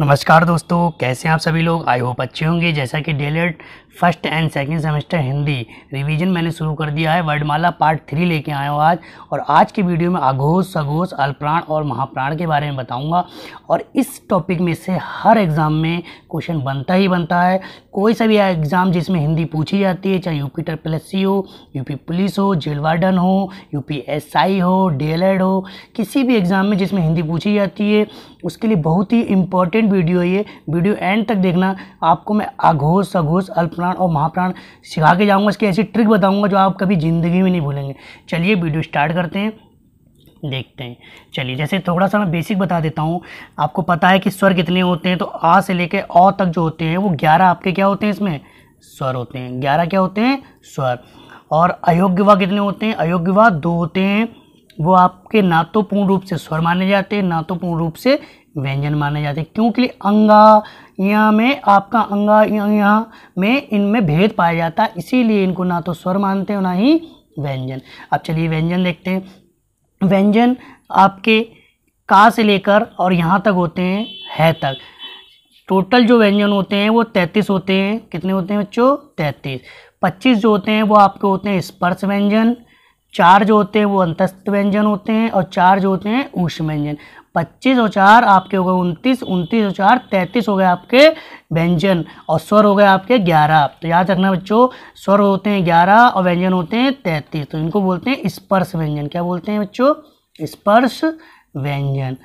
नमस्कार दोस्तों, कैसे हैं आप सभी लोग। आई होप अच्छे होंगे। जैसा कि D.El.Ed first and second semester Hindi revision मैंने शुरू कर दिया है, वर्डमाला पार्ट 3 लेके आया हूँ आज। और आज की वीडियो में अघोष, सघोष, अल्पप्राण और महाप्राण के बारे में बताऊंगा। और इस टॉपिक में से हर एग्ज़ाम में क्वेश्चन बनता ही बनता है। कोई सा भी एग्ज़ाम जिसमें हिंदी पूछी जाती है, चाहे UP SSC हो, UP पुलिस हो, जेल वार्डन हो, UP SI हो, D.El.Ed हो, किसी भी एग्ज़ाम में जिसमें हिंदी पूछी जाती है, उसके लिए बहुत ही इम्पोर्टेंट वीडियो है ये। वीडियो एंड तक देखना। आपको मैं अघोष, सघोष, अल्पप्राण और महाप्राण सिखा के जाऊंगा। इसकी ऐसी ट्रिक बताऊंगा जो आप कभी ज़िंदगी में नहीं भूलेंगे। चलिए वीडियो स्टार्ट करते हैं, देखते हैं। चलिए, जैसे थोड़ा सा मैं बेसिक बता देता हूँ। आपको पता है कि स्वर कितने होते हैं, तो आ से लेकर अ तक जो होते हैं वो 11 आपके क्या होते हैं, इसमें स्वर होते हैं। 11 क्या होते हैं, स्वर। और अयोग्य व कितने होते हैं, अयोग्य व 2 होते हैं। वो आपके ना तो पूर्ण रूप से स्वर माने जाते हैं, ना तो पूर्ण रूप से व्यंजन माने जाते हैं, क्योंकि अंगा यहाँ में आपका अंगा यहाँ में इनमें भेद पाया जाता है, इसीलिए इनको ना तो स्वर मानते हैं ना ही व्यंजन। अब चलिए व्यंजन देखते हैं। व्यंजन आपके का से लेकर और यहाँ तक होते हैं, है तक। टोटल जो व्यंजन होते हैं वो 33 होते हैं। कितने होते हैं बच्चों, 33। 25 जो होते हैं वो आपके होते हैं स्पर्श व्यंजन, 4 जो होते हैं वो अंतस्थ व्यंजन होते हैं, और 4 जो होते हैं ऊष्म व्यंजन। 25 और 4 आपके हो गए 29, 29 और 4 33 हो गए आपके व्यंजन। और स्वर हो गए आपके 11। तो याद रखना बच्चों, स्वर होते हैं 11 और व्यंजन होते हैं 33, तो इनको बोलते हैं स्पर्श व्यंजन। क्या बोलते हैं बच्चों, स्पर्श व्यंजन।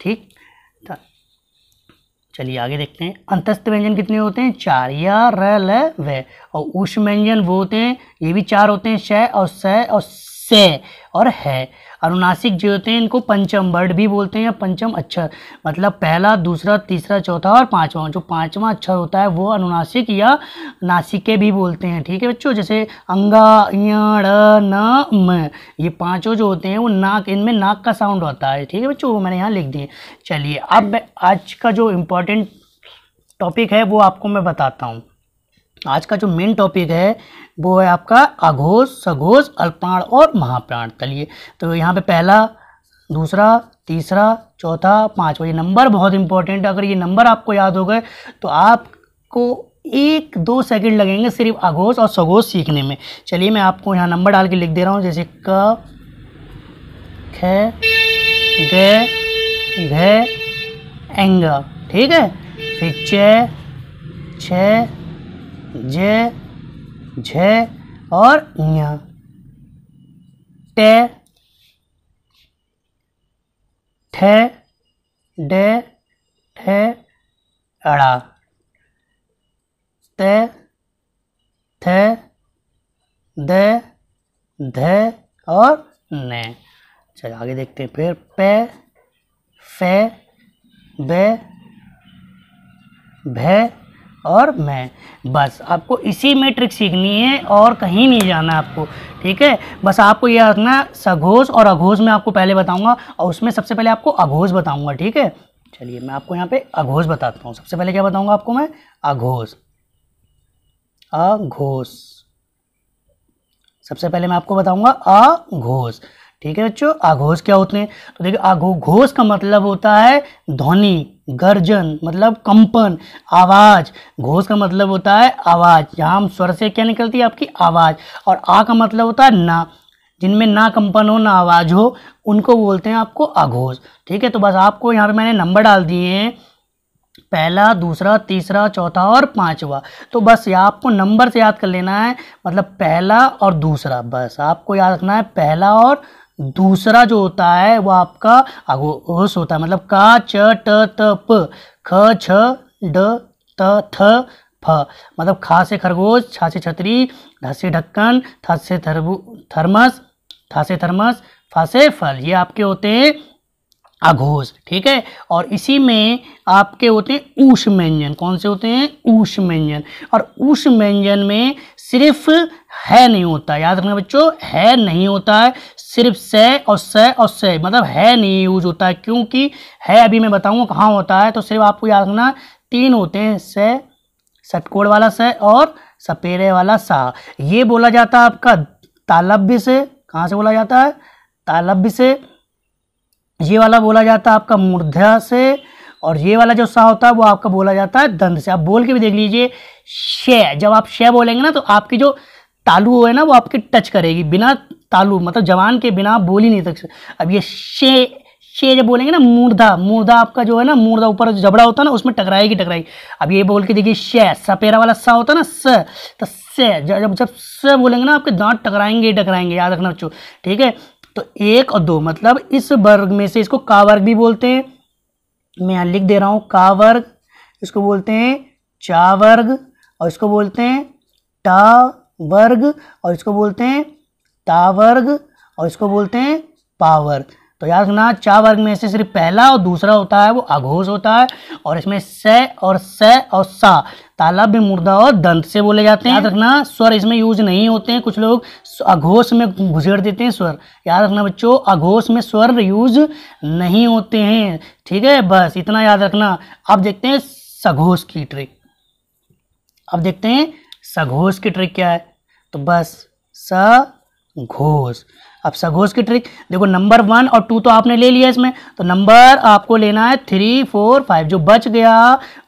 ठीक, चलिए आगे देखते हैं। अंतस्थ व्यंजन कितने होते हैं, 4, या र ल व। और ऊष्म व्यंजन वो होते हैं, ये भी 4 होते हैं, श और स और से और है। अनुनासिक जो होते हैं इनको पंचम वर्ड भी बोलते हैं, या पंचम अक्षर, मतलब पहला, दूसरा, तीसरा, चौथा और पांचवा। जो पांचवा अक्षर होता है वो अनुनासिक या नासिके भी बोलते हैं। ठीक है बच्चों, जैसे अंगा, ण, न, म, ये पांचों जो होते हैं वो नाक, इनमें नाक का साउंड होता है। ठीक है बच्चों, वो मैंने यहाँ लिख दिए। चलिए, अब आज का जो इम्पोर्टेंट टॉपिक है वो आपको मैं बताता हूँ। आज का जो मेन टॉपिक है वो है आपका अघोष, सघोष, अल्पप्राण और महाप्राण। चलिए, तो यहाँ पे पहला, दूसरा, तीसरा, चौथा, पांचवा, ये नंबर बहुत इंपॉर्टेंट है। अगर ये नंबर आपको याद हो गए तो आपको 1-2 सेकंड लगेंगे सिर्फ अघोष और सघोष सीखने में। चलिए, मैं आपको यहाँ नंबर डाल के लिख दे रहा हूँ, जैसे क, ख, ग, घ, एंग। ठीक है, फिर च, जे, झे और ञ, टे, ठे, डे, ठे, अड़ा, ते, थे, दे, धे और ने। चलो आगे देखते हैं। फिर पे, फे, बे, भे और मैं। बस आपको इसी में ट्रिक सीखनी है और कहीं नहीं जाना आपको। ठीक है, बस आपको यह रखना। सघोष और अघोष में आपको पहले बताऊंगा, और उसमें सबसे पहले आपको अघोष बताऊंगा। ठीक है, चलिए मैं आपको यहाँ पे अघोष बताता हूँ। सबसे पहले क्या बताऊंगा आपको मैं, अघोष। अघोष सबसे पहले मैं आपको बताऊंगा, अघोष। ठीक है बच्चों, अघोष क्या होते हैं, तो देखिए अघोष का मतलब होता है ध्वनि, गर्जन, मतलब कंपन, आवाज। घोष का मतलब होता है आवाज, यहाँ हम स्वर से क्या निकलती है आपकी आवाज। और आ का मतलब होता है ना, जिनमें ना कंपन हो ना आवाज हो, उनको बोलते हैं आपको अघोष। ठीक है, तो बस आपको यहाँ पे मैंने नंबर डाल दिए हैं, पहला, दूसरा, तीसरा, चौथा और पांचवा। तो बस ये आपको नंबर से याद कर लेना है, मतलब पहला और दूसरा। बस आपको याद रखना है, पहला और दूसरा जो होता है वो आपका अघोष होता है, मतलब का, च, ट, त, प, ख, छ, ड, त, थ, फ, मतलब खा से खरगोश, छा से छतरी, ढ से ढक्कन, थ से थर्मस, था से थर्मस, फा से फल। ये आपके होते हैं अघोष। ठीक है, और इसी में आपके होते हैं ऊष्म व्यंजन। कौन से होते हैं, ऊष्म व्यंजन। और ऊष्म व्यंजन में सिर्फ है नहीं होता, याद रखना बच्चों, है नहीं होता है। सिर्फ से और से और से, मतलब है नहीं यूज होता है, क्योंकि है अभी मैं बताऊंगा कहाँ होता है। तो सिर्फ आपको याद रखना 3 होते हैं, से, षटकोण वाला से और सपेरे वाला सा। ये बोला जाता है आपका तालव्य से। कहाँ से बोला जाता है, तालव्य से। ये वाला बोला जाता है आपका मूर्धा से। और ये वाला जो सा होता है वो आपका बोला जाता है दंत से। आप बोल के भी देख लीजिए शे, जब आप शे बोलेंगे ना तो आपकी जो तालू है ना वो आपके टच करेगी, बिना तालू मतलब जवान के बिना आप बोल ही नहीं सकते। अब ये शे शे जब बोलेंगे ना, मूर्धा मूर्धा आपका जो है ना मूर्धा ऊपर जो जबड़ा होता है ना उसमें टकराएगी टकराएगी। अब ये बोल के देखिए शे, सपेरा वाला सा होता है ना स, तो से जब स बोलेंगे ना आपके दांत टकराएंगे ही टकराएंगे, याद रखना बच्चों, ठीक है। तो एक और दो मतलब इस वर्ग में से, इसको का वर्ग भी बोलते हैं, मैं यहाँ लिख दे रहा हूँ का वर्ग, इसको बोलते हैं चा वर्ग, और इसको बोलते हैं टा वर्ग, और इसको बोलते हैं ता वर्ग, और इसको बोलते हैं पा वर्ग। तो याद रखना चा वर्ग में से सिर्फ पहला और दूसरा होता है वो अघोष होता है, और इसमें स और सा तालव्य मुर्दा और दंत से बोले जाते हैं। याद रखना स्वर इसमें यूज नहीं होते हैं, कुछ लोग अघोष में घुसेड़ देते हैं स्वर, याद रखना बच्चों अघोष में स्वर यूज नहीं होते हैं, ठीक है, बस इतना याद रखना। अब देखते हैं सघोष की ट्रिक, अब देखते हैं सघोष की ट्रिक क्या है, तो बस सघोष। अब सघोष की ट्रिक देखो, नंबर 1 और 2 तो आपने ले लिया, इसमें तो नंबर आपको लेना है 3, 4, 5, जो बच गया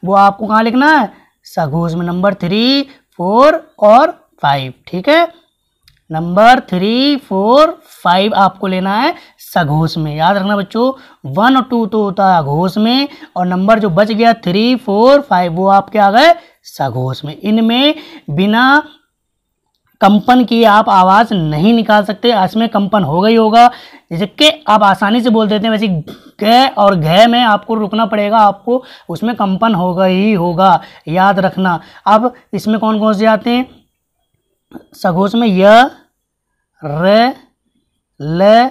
वो आपको कहाँ लिखना है, सघोष में, नंबर 3, 4 और 5, ठीक है, नंबर 3, 4, 5 आपको लेना है सघोष में। याद रखना बच्चों 1 और 2 तो होता है अघोष में, और नंबर जो बच गया 3, 4, 5 वो आपके आ गए सघोष में। इनमें बिना कंपन की आप आवाज़ नहीं निकाल सकते, इसमें कंपन हो गई होगा, जैसे के आप आसानी से बोल देते हैं वैसे ग और घ में आपको रुकना पड़ेगा, आपको उसमें कंपन होगा ही होगा, याद रखना। अब इसमें कौन कौन से आते हैं सघोष में, य, र, ल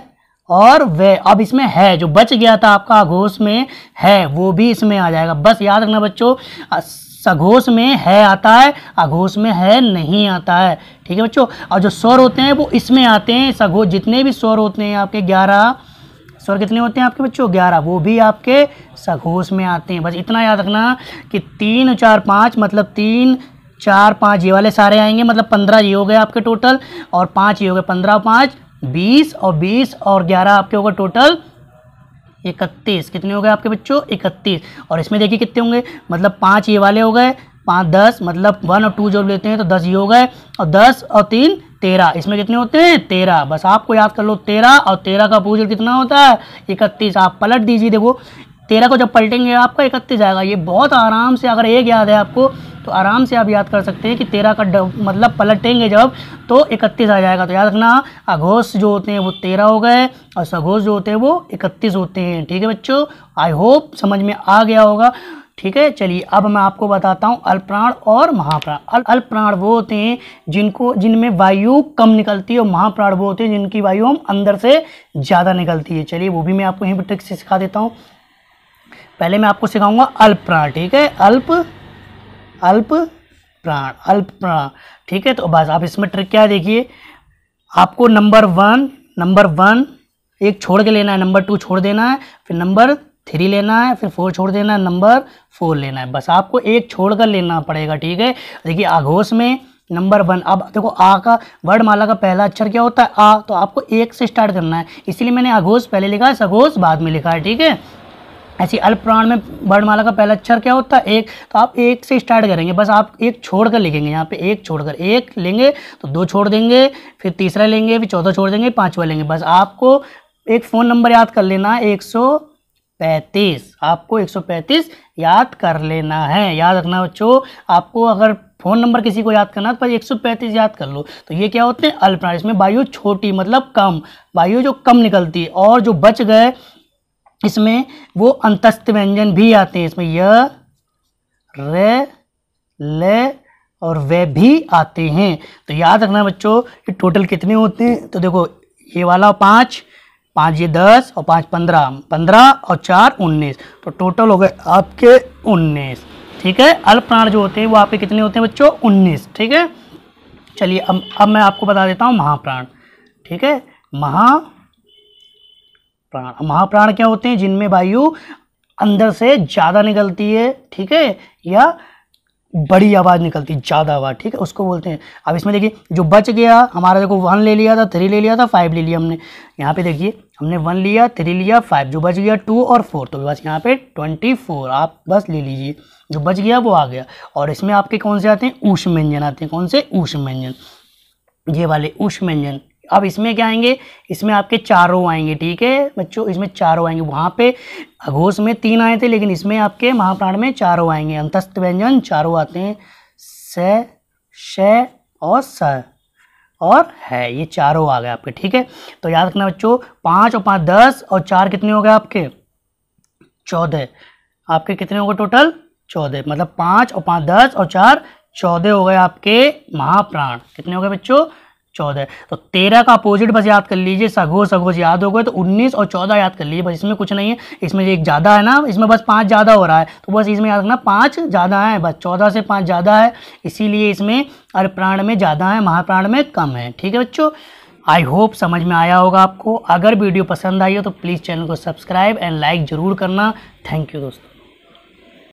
और वे। अब इसमें है जो बच गया था आपका अघोष में है वो भी इसमें आ जाएगा, बस याद रखना बच्चों सघोष में है आता है, अघोष में है नहीं आता है, ठीक है बच्चों। और जो स्वर होते हैं वो इसमें आते हैं, सघोष जितने भी स्वर होते हैं आपके 11 स्वर, कितने होते हैं आपके बच्चों 11, वो भी आपके सघोष में आते हैं। बस इतना याद रखना कि 3 और 4, 5 मतलब 3, 4, 5 ये वाले सारे आएंगे, मतलब 15 ये हो गए आपके टोटल, और 5 ये हो गए, 15 और 5, 20 और 11 आपके हो गए टोटल 31, कितने हो गए आपके बच्चों 31। और इसमें देखिए कितने होंगे, मतलब 5 ये वाले हो गए, 5, 10 मतलब 1 और 2 जो लेते हैं तो 10 ये हो गए, और 10 और 3, 13, इसमें कितने होते हैं 13। बस आपको याद कर लो 13 और 13 का पूजन कितना होता है 31। आप पलट दीजिए, देखो 13 को जब पलटेंगे आपका 31 आएगा। ये बहुत आराम से, अगर एक याद है आपको तो आराम से आप याद कर सकते हैं कि 13 का मतलब पलटेंगे जब तो 31 आ जाएगा। तो याद रखना अघोष जो होते हैं वो 13 हो गए और सघोष जो होते हैं वो 31 होते हैं, ठीक है बच्चों। आई होप समझ में आ गया होगा, ठीक है। चलिए अब मैं आपको बताता हूँ अल्पप्राण और महाप्राण। अल्पप्राण वो होते हैं जिनमें वायु कम निकलती है, और महाप्राण वो होते हैं जिनकी वायु हम अंदर से ज़्यादा निकलती है। चलिए वो भी मैं आपको यहीं पर ट्रिक से सिखा देता हूँ। पहले मैं आपको सिखाऊंगा अल्पप्राण, ठीक है, अल्पप्राण, ठीक है। तो बस आप इसमें ट्रिक क्या है देखिए, आपको नंबर 1 एक छोड़ के लेना है, नंबर 2 छोड़ देना है, फिर नंबर 3 लेना है, फिर 4 छोड़ देना है, नंबर 4 लेना है, बस आपको एक छोड़ कर लेना पड़ेगा, ठीक है। देखिए अघोष में नंबर 1, अब देखो आ का वर्णमाला का पहला अक्षर क्या होता है आ, तो आपको 1 से स्टार्ट करना है, इसलिए मैंने अघोष पहले लिखा है, सघोष बाद में लिखा है, ठीक है। ऐसे अल्पप्राण में वर्णमाला का पहला अक्षर क्या होता है 1, तो आप 1 से स्टार्ट करेंगे, बस आप 1 छोड़कर लिखेंगे, यहाँ पे 1 छोड़कर, 1 लेंगे तो 2 छोड़ देंगे, फिर तीसरा लेंगे, फिर चौथा छोड़ देंगे, 5वां लेंगे। बस आपको एक फ़ोन नंबर याद कर लेना है 135, आपको 135 याद कर लेना है, याद रखना बच्चों। आपको अगर फ़ोन नंबर किसी को याद करना तो 135 याद कर लो। तो ये क्या होते हैं अल्पप्राण, इसमें वायु छोटी मतलब कम, वायु जो कम निकलती है, और जो बच गए इसमें वो अंतस्थ व्यंजन भी आते हैं, इसमें य, र, ल और वे भी आते हैं। तो याद रखना बच्चों कि टोटल कितने होते हैं, तो देखो ये वाला 5, 5 ये 10 और 5 15, 15 और 4 19, तो टोटल हो गए आपके 19, ठीक है। अल्पप्राण जो होते हैं वो आपके कितने होते हैं बच्चों 19, ठीक है। चलिए अब मैं आपको बता देता हूँ महाप्राण, ठीक है। महाप्राण क्या होते हैं जिनमें वायु अंदर से ज़्यादा निकलती है, ठीक है, या बड़ी आवाज़ निकलती, ज़्यादा आवाज़, ठीक है, उसको बोलते हैं। अब इसमें देखिए जो बच गया हमारा, देखो 1 ले लिया था, 3 ले लिया था, 5 ले लिया हमने। यहाँ पे देखिए हमने 1 लिया, 3 लिया, 5, जो बच गया 2 और 4, तो बस यहाँ पे 24 आप बस ले लीजिए, जो बच गया वो आ गया। और इसमें आपके कौन से आते हैं? ऊष्म व्यंजन आते हैं। कौन से? ऊष्म व्यंजन, ये वाले ऊष्म व्यंजन। अब इसमें क्या आएंगे? इसमें आपके 4 आएंगे, ठीक है बच्चों, इसमें 4 आएंगे। वहाँ पे अघोष में 3 आए थे, लेकिन इसमें आपके महाप्राण में 4 आएंगे। अंतस्थ व्यंजन 4 आते हैं, स, श और स और है, ये 4 आ गए आपके, ठीक है। तो याद रखना बच्चों, 5 और 5 10 और 4 कितने हो गए आपके? 14। आपके कितने हो गए टोटल? 14, मतलब 5 और 5 10 और 4 14 हो गए आपके महाप्राण। कितने हो गए बच्चों? 14। तो 13 का अपोजिट बस याद कर लीजिए, सघोष। सघोष याद हो गए तो 19 और 14 याद कर लीजिए, बस इसमें कुछ नहीं है। इसमें एक ज़्यादा है ना, इसमें बस 5 ज़्यादा हो रहा है, तो बस इसमें याद रखना 5 ज़्यादा है, बस 14 से 5 ज़्यादा है, इसीलिए इसमें अल्पप्राण में ज़्यादा है, महाप्राण में कम है, ठीक है बच्चों। आई होप समझ में आया होगा आपको। अगर वीडियो पसंद आई हो तो प्लीज़ चैनल को सब्सक्राइब एंड लाइक ज़रूर करना। थैंक यू दोस्तों।